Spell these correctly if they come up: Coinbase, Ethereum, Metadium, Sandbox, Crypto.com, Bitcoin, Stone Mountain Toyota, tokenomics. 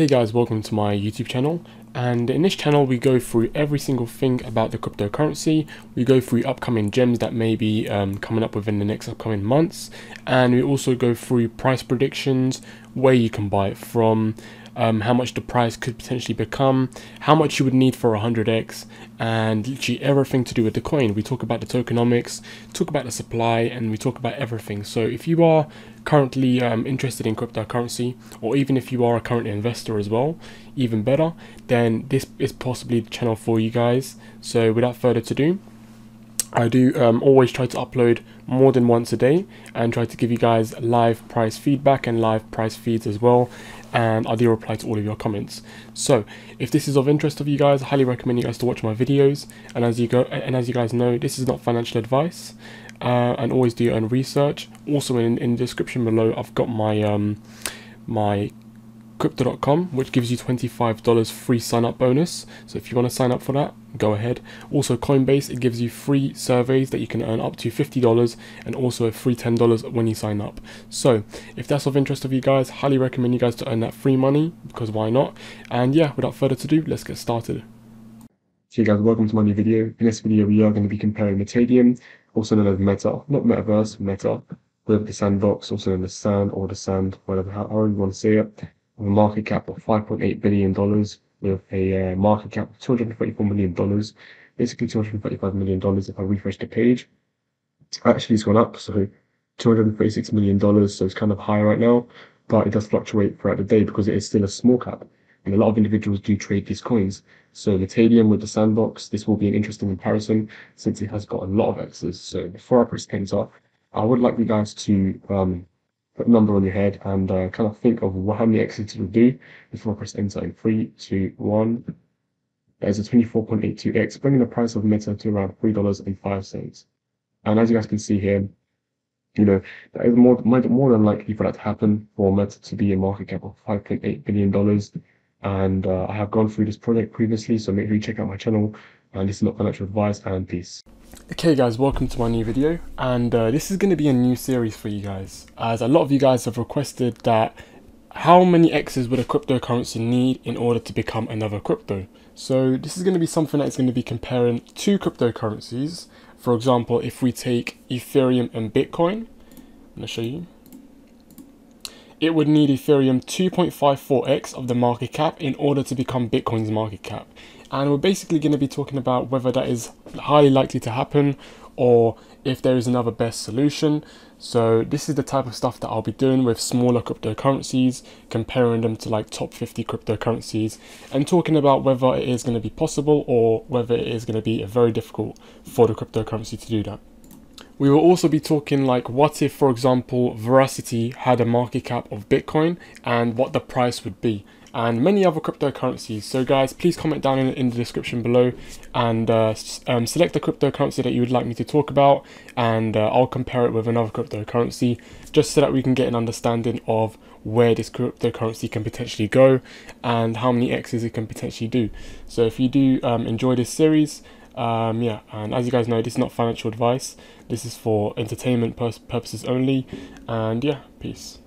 Okay guys, welcome to my YouTube channel, and in this channel we go through every single thing about the cryptocurrency. We go through upcoming gems that may be coming up within the next upcoming months, and we also go through price predictions, where you can buy it from, how much the price could potentially become, how much you would need for 100x, and literally everything to do with the coin. We talk about the tokenomics, talk about the supply, and we talk about everything. So if you are currently interested in cryptocurrency, or even if you are a current investor as well, even better, then this is possibly the channel for you guys. So without further ado, I do always try to upload more than once a day and try to give you guys live price feedback and live price feeds as well, and I do reply to all of your comments. So if this is of interest of you guys, I highly recommend you guys to watch my videos, and as you guys know, this is not financial advice, and always do your own research. Also in the description below, I've got my my Crypto.com, which gives you $25 free sign-up bonus, so if you want to sign up for that, go ahead. Also Coinbase, it gives you free surveys that you can earn up to $50, and also a free $10 when you sign up. So if that's of interest of you guys, highly recommend you guys to earn that free money, because why not? And yeah, without further ado, let's get started. So you guys, welcome to my new video. In this video we are going to be comparing Metadium, also known as Meta, not Metaverse, Meta, with the Sandbox, also known as Sand or the Sand, whatever, however you want to say it. With a market cap of $5.8 billion, with a market cap of $234 million, basically $235 million if I refresh the page. Actually, it's gone up, so $236 million, so it's kind of high right now, but it does fluctuate throughout the day because it is still a small cap, and a lot of individuals do trade these coins. So Metadium with the Sandbox, this will be an interesting comparison since it has got a lot of X's. So before I press enter, I would like you guys to put a number on your head and kind of think of how many exits it will do before I press enter in 3, 2, 1. There's a 24.82x, bringing the price of Meta to around $3.05. And as you guys can see here, you know, that is more than likely for that to happen, for Meta to be a market cap of $5.8 billion. And I have gone through this project previously, so make sure you check out my channel. And this is not financial advice, and peace. Okay guys, welcome to my new video, and this is going to be a new series for you guys, as a lot of you guys have requested that how many X's would a cryptocurrency need in order to become another crypto. So this is going to be something that is going to be comparing two cryptocurrencies. For example, if we take Ethereum and Bitcoin, I'm going to show you, it would need Ethereum 2.54x of the market cap in order to become Bitcoin's market cap. And we're basically going to be talking about whether that is highly likely to happen, or if there is another best solution. So this is the type of stuff that I'll be doing with smaller cryptocurrencies, comparing them to like top 50 cryptocurrencies, and talking about whether it is going to be possible or whether it is going to be very difficult for the cryptocurrency to do that. We will also be talking like what if, for example, Veracity had a market cap of Bitcoin and what the price would be, and many other cryptocurrencies. So guys, please comment down in the description below and select the cryptocurrency that you would like me to talk about, and I'll compare it with another cryptocurrency, just so that we can get an understanding of where this cryptocurrency can potentially go and how many X's it can potentially do. So if you do enjoy this series, yeah, and as you guys know, this is not financial advice, this is for entertainment purposes only, and yeah, peace.